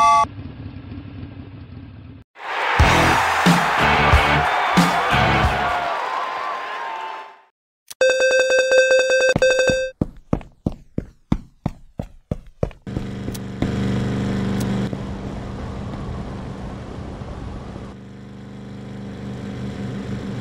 Wow.